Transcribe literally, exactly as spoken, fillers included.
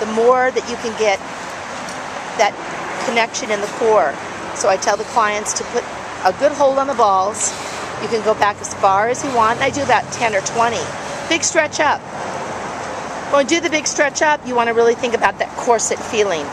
the more that you can get that connection in the core. So I tell the clients to put a good hold on the balls. You can go back as far as you want, and I do about ten or twenty. Big stretch up. When you do the big stretch up, you want to really think about that corset feeling.